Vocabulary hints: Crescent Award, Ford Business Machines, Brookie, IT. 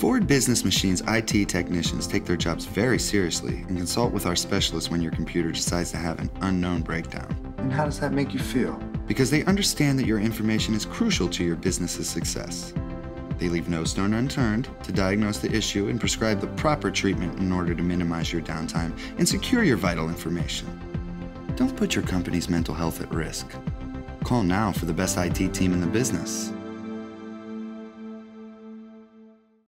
Ford Business Machines IT technicians take their jobs very seriously and consult with our specialists when your computer decides to have an unknown breakdown. And how does that make you feel? Because they understand that your information is crucial to your business's success. They leave no stone unturned to diagnose the issue and prescribe the proper treatment in order to minimize your downtime and secure your vital information. Don't put your company's mental health at risk. Call now for the best IT team in the business.